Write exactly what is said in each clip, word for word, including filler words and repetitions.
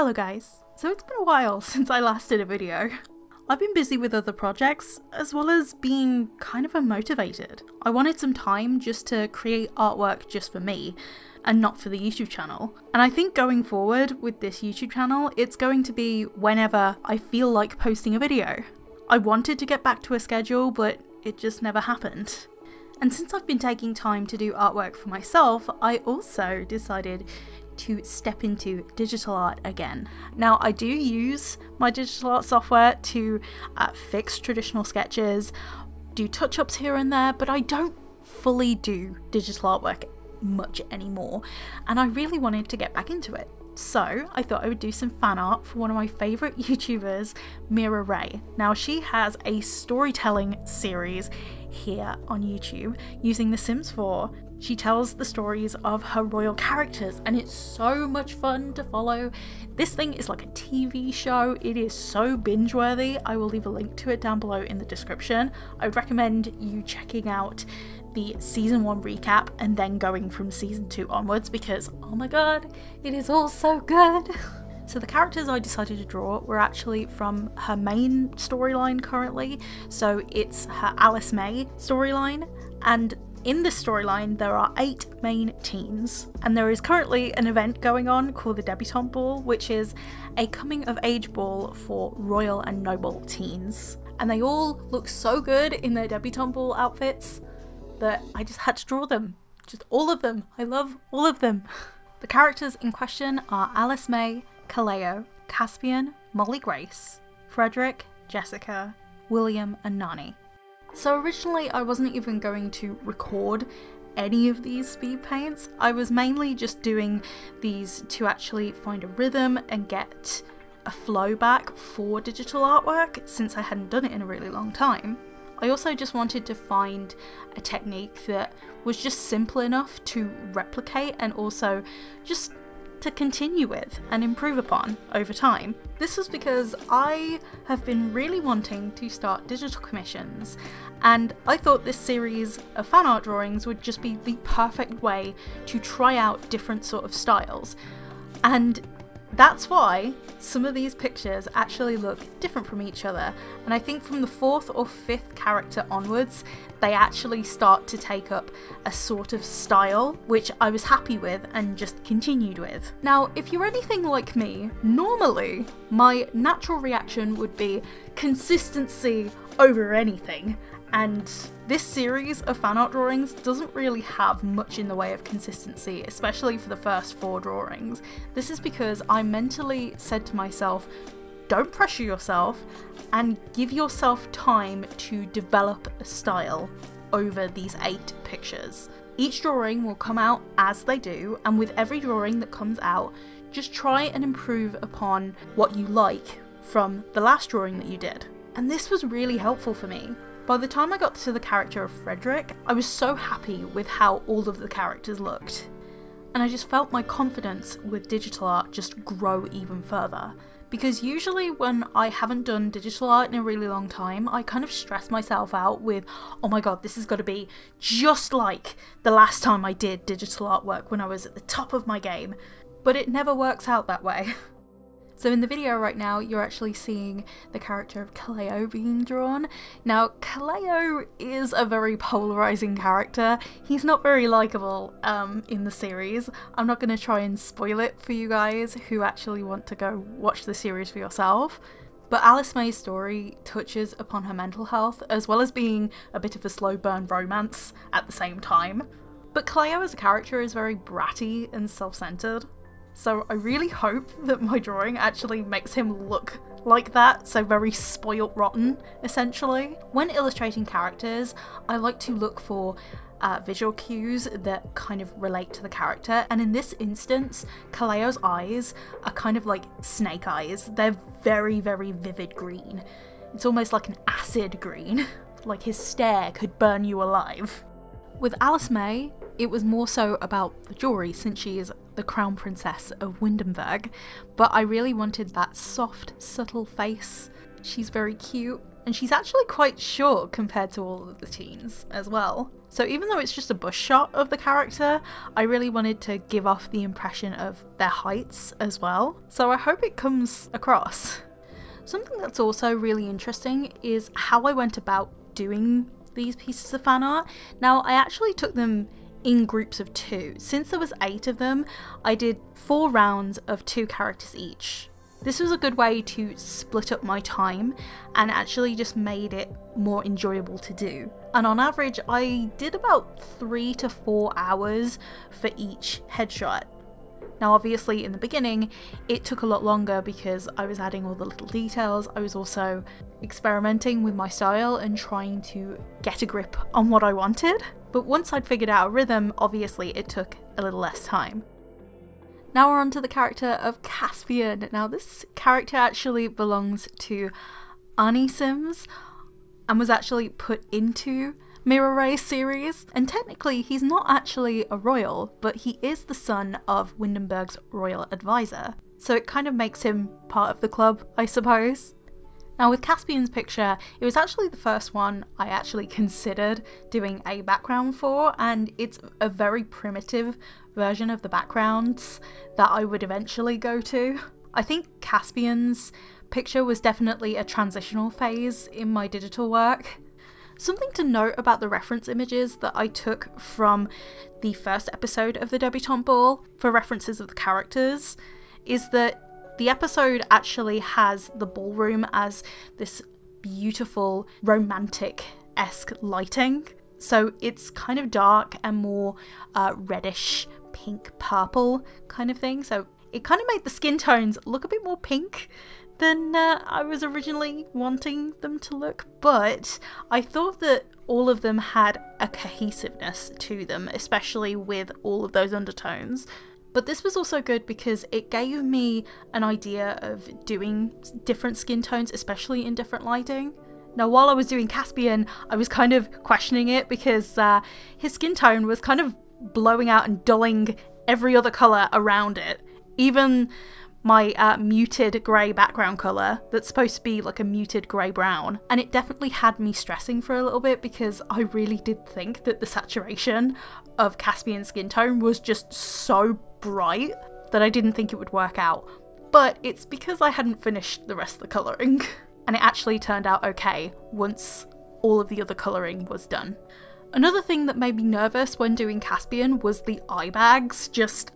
Hello guys, so it's been a while since I last did a video. I've been busy with other projects as well as being kind of unmotivated. I wanted some time just to create artwork just for me and not for the YouTube channel. And I think going forward with this YouTube channel, it's going to be whenever I feel like posting a video. I wanted to get back to a schedule, but it just never happened. And since I've been taking time to do artwork for myself, I also decided to step into digital art again. Now, I do use my digital art software to uh, fix traditional sketches, do touch-ups here and there, but I don't fully do digital artwork much anymore, and I really wanted to get back into it. So I thought I would do some fan art for one of my favourite YouTubers, MiraRae. Now, she has a storytelling series here on YouTube using The Sims four. She tells the stories of her royal characters and it's so much fun to follow. This thing is like a T V show. It is so binge-worthy. I will leave a link to it down below in the description. I would recommend you checking out the season one recap and then going from season two onwards because, oh my god, it is all so good. So the characters I decided to draw were actually from her main storyline currently. So it's her Alice May storyline, and in this storyline, there are eight main teens, and there is currently an event going on called the Debutante Ball, which is a coming-of-age ball for royal and noble teens. And they all look so good in their Debutante Ball outfits that I just had to draw them. Just all of them. I love all of them. The characters in question are Alice May, Kaleo, Caspian, Molly Grace, Frederick, Jessica, William, and Nani. So originally I wasn't even going to record any of these speed paints. I was mainly just doing these to actually find a rhythm and get a flow back for digital artwork since I hadn't done it in a really long time. I also just wanted to find a technique that was just simple enough to replicate and also just to continue with and improve upon over time. This was because I have been really wanting to start digital commissions, and I thought this series of fan art drawings would just be the perfect way to try out different sort of styles. And that's why some of these pictures actually look different from each other, and I think from the fourth or fifth character onwards they actually start to take up a sort of style which I was happy with and just continued with. Now, if you're anything like me, normally my natural reaction would be consistency over anything, and this series of fan art drawings doesn't really have much in the way of consistency, especially for the first four drawings. This is because I mentally said to myself, don't pressure yourself and give yourself time to develop a style over these eight pictures. Each drawing will come out as they do, and with every drawing that comes out, just try and improve upon what you like from the last drawing that you did. And this was really helpful for me. By the time I got to the character of Frederick, I was so happy with how all of the characters looked, and I just felt my confidence with digital art just grow even further. Because usually when I haven't done digital art in a really long time, I kind of stress myself out with, oh my god, this has got to be just like the last time I did digital artwork when I was at the top of my game, but it never works out that way. So in the video right now, you're actually seeing the character of Kaleo being drawn. Now, Kaleo is a very polarizing character. He's not very likable um, in the series. I'm not going to try and spoil it for you guys who actually want to go watch the series for yourself. But Alice May's story touches upon her mental health as well as being a bit of a slow burn romance at the same time. But Kaleo as a character is very bratty and self-centered. So I really hope that my drawing actually makes him look like that, so very spoilt rotten, essentially. When illustrating characters, I like to look for uh, visual cues that kind of relate to the character, and in this instance, Kaleo's eyes are kind of like snake eyes. They're very, very vivid green. It's almost like an acid green, like his stare could burn you alive. With Alice May, it was more so about the jewellery since she is the crown princess of Windenburg, but I really wanted that soft, subtle face. She's very cute and she's actually quite short compared to all of the teens as well. So even though it's just a bus shot of the character, I really wanted to give off the impression of their heights as well. So I hope it comes across. Something that's also really interesting is how I went about doing these pieces of fan art. Now, I actually took them in groups of two. Since there was eight of them, I did four rounds of two characters each. This was a good way to split up my time and actually just made it more enjoyable to do. And on average, I did about three to four hours for each headshot. Now obviously in the beginning it took a lot longer because I was adding all the little details. I was also experimenting with my style and trying to get a grip on what I wanted. But once I'd figured out a rhythm, obviously it took a little less time. Now we're on to the character of Caspian. Now this character actually belongs to Annie Sims and was actually put into MiraRae series, and technically he's not actually a royal, but he is the son of Windenburg's royal advisor, so it kind of makes him part of the club, I suppose. Now with Caspian's picture, it was actually the first one I actually considered doing a background for, and it's a very primitive version of the backgrounds that I would eventually go to. I think Caspian's picture was definitely a transitional phase in my digital work. Something to note about the reference images that I took from the first episode of the Debutante Ball for references of the characters is that the episode actually has the ballroom as this beautiful romantic-esque lighting. So it's kind of dark and more uh, reddish, pink, purple kind of thing. So it kind of made the skin tones look a bit more pink than uh, I was originally wanting them to look, but I thought that all of them had a cohesiveness to them, especially with all of those undertones. But this was also good because it gave me an idea of doing different skin tones, especially in different lighting. Now while I was doing Caspian, I was kind of questioning it because uh, his skin tone was kind of blowing out and dulling every other colour around it. Even my uh, muted grey background colour that's supposed to be like a muted grey brown. And it definitely had me stressing for a little bit because I really did think that the saturation of Caspian's skin tone was just so bright that I didn't think it would work out, but it's because I hadn't finished the rest of the colouring and it actually turned out okay once all of the other colouring was done. Another thing that made me nervous when doing Caspian was the eye bags. Just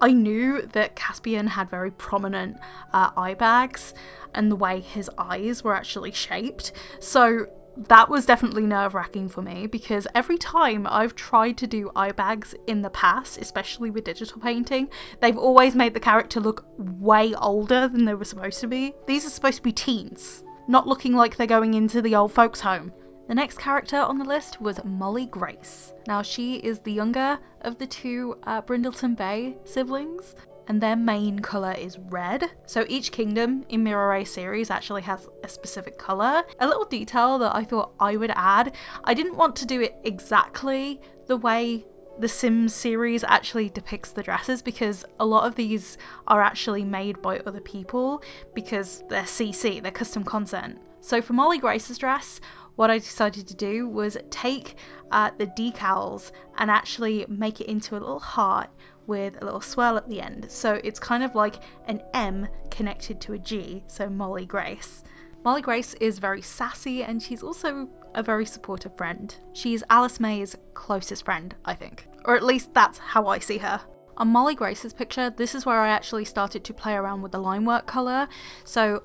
I knew that Caspian had very prominent uh, eye bags and the way his eyes were actually shaped, so that was definitely nerve-wracking for me because every time I've tried to do eye bags in the past, especially with digital painting, they've always made the character look way older than they were supposed to be. These are supposed to be teens, not looking like they're going into the old folks' home. The next character on the list was Molly Grace. Now she is the younger of the two uh, Brindleton Bay siblings, and their main colour is red. So each kingdom in MiraRae series actually has a specific colour. A little detail that I thought I would add, I didn't want to do it exactly the way the Sims series actually depicts the dresses because a lot of these are actually made by other people because they're C C, they're custom content. So for Molly Grace's dress, what I decided to do was take uh, the decals and actually make it into a little heart with a little swirl at the end. So it's kind of like an M connected to a G, so Molly Grace. Molly Grace is very sassy and she's also a very supportive friend. She's Alice May's closest friend, I think. Or at least that's how I see her. On Molly Grace's picture, this is where I actually started to play around with the line work colour. So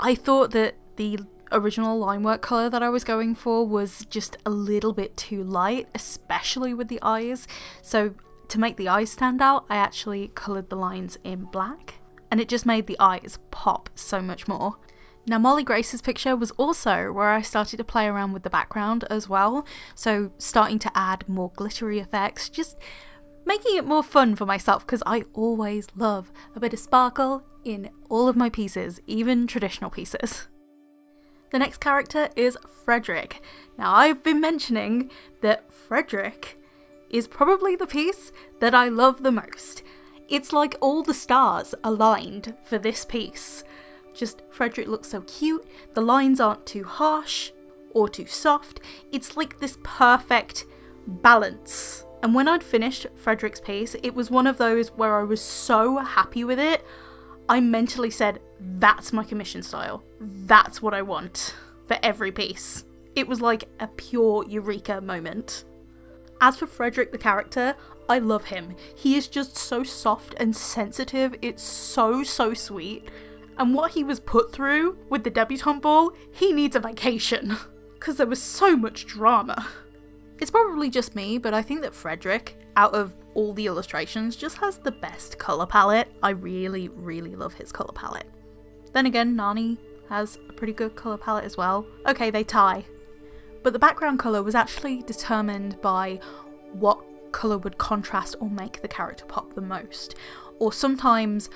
I thought that the original line work colour that I was going for was just a little bit too light, especially with the eyes. So to make the eyes stand out, I actually coloured the lines in black, and it just made the eyes pop so much more. Now Molly Grace's picture was also where I started to play around with the background as well, so starting to add more glittery effects, just making it more fun for myself because I always love a bit of sparkle in all of my pieces, even traditional pieces. The next character is Frederick. Now I've been mentioning that Frederick is probably the piece that I love the most. It's like all the stars aligned for this piece Just Frederick looks so cute, the lines aren't too harsh or too soft, it's like this perfect balance. And when I'd finished Frederick's piece, it was one of those where I was so happy with it, I mentally said, that's my commission style, that's what I want for every piece. It was like a pure eureka moment. As for Frederick the character, I love him. He is just so soft and sensitive, it's so, so sweet. And what he was put through with the debutante ball, he needs a vacation, because there was so much drama. It's probably just me, but I think that Frederick, out of all the illustrations, just has the best colour palette. I really, really love his colour palette. Then again, Nani has a pretty good colour palette as well. Okay, they tie. But the background colour was actually determined by what colour would contrast or make the character pop the most, or sometimes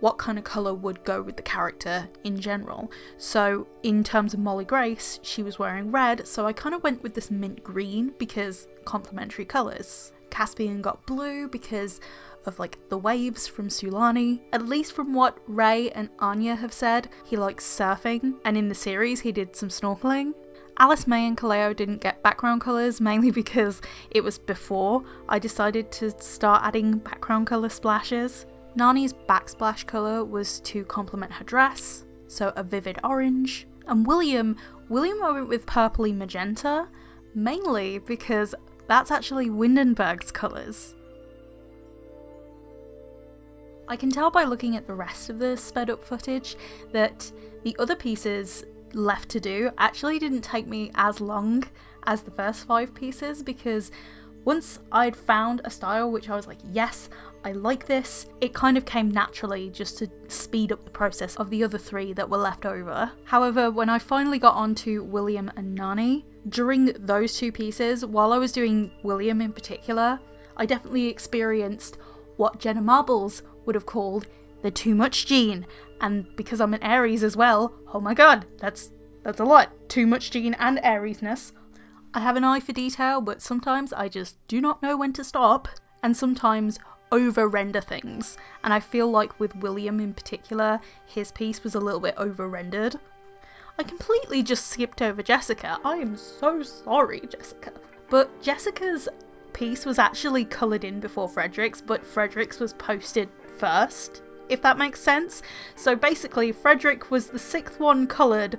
what kind of colour would go with the character in general. So in terms of Molly Grace, she was wearing red, so I kind of went with this mint green because complementary colours. Caspian got blue because of like the waves from Sulani. At least from what Ray and Anya have said, he likes surfing, and in the series he did some snorkelling. Alice May and Kaleo didn't get background colours, mainly because it was before I decided to start adding background colour splashes. Nani's backsplash colour was to complement her dress, so a vivid orange. And William, William I went with purpley magenta, mainly because that's actually Windenburg's colours. I can tell by looking at the rest of the sped up footage that the other pieces left to do actually didn't take me as long as the first five pieces, because once I'd found a style which I was like, yes, I like this, it kind of came naturally just to speed up the process of the other three that were left over. However, when I finally got on to William and Nani, during those two pieces, while I was doing William in particular, I definitely experienced what Jenna Marbles would have called the too much gene. And because I'm an Aries as well, oh my god, that's that's a lot. Too much gene and Ariesness. I have an eye for detail, but sometimes I just do not know when to stop, and sometimes over-render things. And I feel like with William in particular, his piece was a little bit over-rendered. I completely just skipped over Jessica. I am so sorry, Jessica. But Jessica's piece was actually coloured in before Frederick's, but Frederick's was posted first, if that makes sense. So basically Frederick was the sixth one coloured,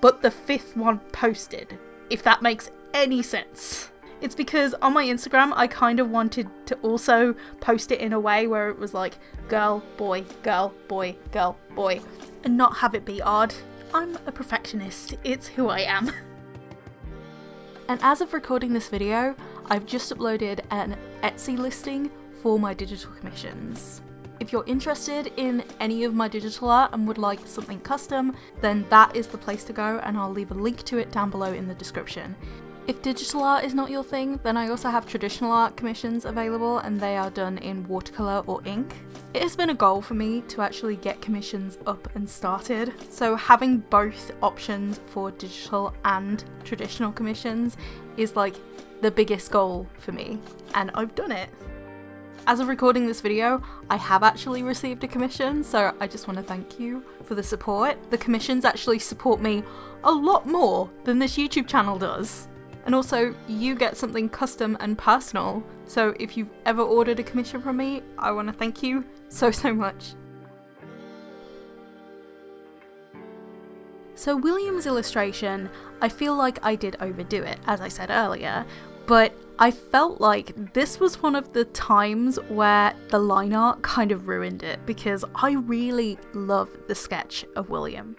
but the fifth one posted, if that makes any sense. It's because on my Instagram I kind of wanted to also post it in a way where it was like girl, boy, girl, boy, girl, boy, and not have it be odd. I'm a perfectionist, it's who I am. And as of recording this video, I've just uploaded an Etsy listing for my digital commissions. If you're interested in any of my digital art and would like something custom, then that is the place to go, and I'll leave a link to it down below in the description. If digital art is not your thing, then I also have traditional art commissions available, and they are done in watercolour or ink. It has been a goal for me to actually get commissions up and started, so having both options for digital and traditional commissions is like the biggest goal for me, and I've done it. As of recording this video, I have actually received a commission, so I just want to thank you for the support. The commissions actually support me a lot more than this YouTube channel does. And also, you get something custom and personal, so if you've ever ordered a commission from me, I want to thank you so, so much. So William's illustration, I feel like I did overdo it, as I said earlier, but I felt like this was one of the times where the line art kind of ruined it, because I really love the sketch of William.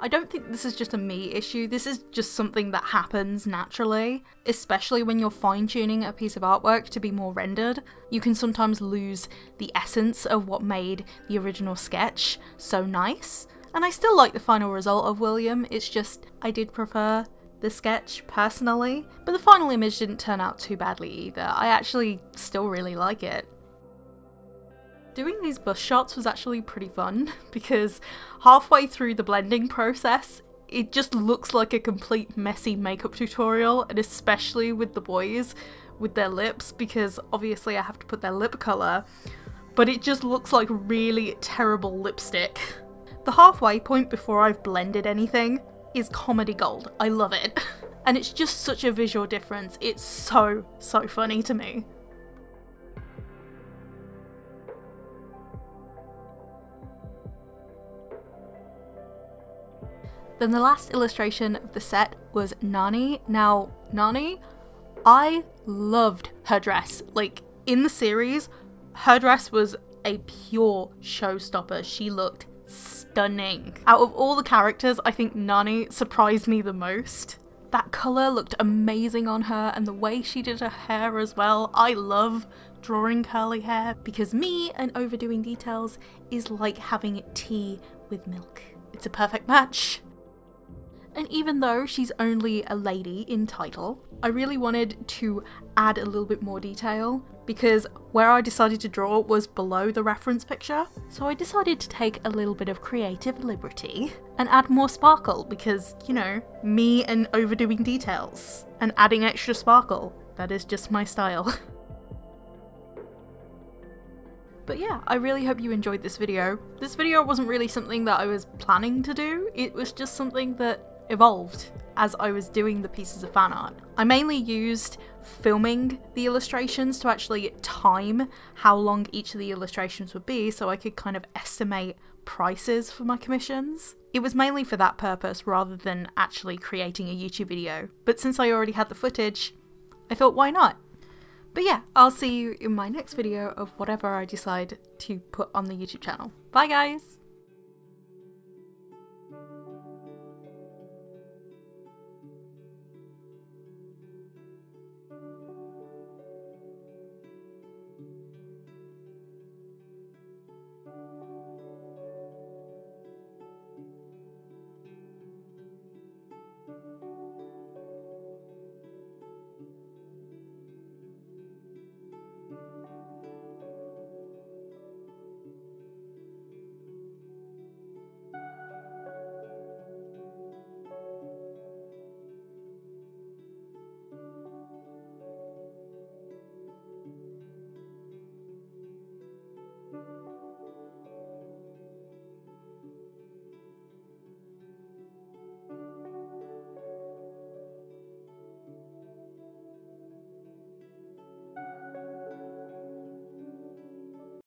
I don't think this is just a me issue, this is just something that happens naturally, especially when you're fine-tuning a piece of artwork to be more rendered. You can sometimes lose the essence of what made the original sketch so nice, and I still like the final result of William, it's just I did prefer the sketch personally, but the final image didn't turn out too badly either. I actually still really like it. Doing these bus shots was actually pretty fun, because halfway through the blending process it just looks like a complete messy makeup tutorial, and especially with the boys with their lips, because obviously I have to put their lip colour, but it just looks like really terrible lipstick. The halfway point before I've blended anything is comedy gold. I love it. And it's just such a visual difference. It's so, so funny to me. Then the last illustration of the set was Nani. Now, Nani, I loved her dress. Like, in the series, her dress was a pure showstopper. She looked stunning. Out of all the characters, I think Nani surprised me the most. That colour looked amazing on her, and the way she did her hair as well. I love drawing curly hair, because me and overdoing details is like having tea with milk. It's a perfect match. And even though she's only a lady in title, I really wanted to add a little bit more detail, because where I decided to draw was below the reference picture. So I decided to take a little bit of creative liberty and add more sparkle, because, you know, me and overdoing details and adding extra sparkle, that is just my style. But yeah, I really hope you enjoyed this video. This video wasn't really something that I was planning to do, it was just something that evolved as I was doing the pieces of fan art. I mainly used filming the illustrations to actually time how long each of the illustrations would be, so I could kind of estimate prices for my commissions. It was mainly for that purpose rather than actually creating a YouTube video, but since I already had the footage, I thought, why not? But yeah, I'll see you in my next video of whatever I decide to put on the YouTube channel. Bye guys!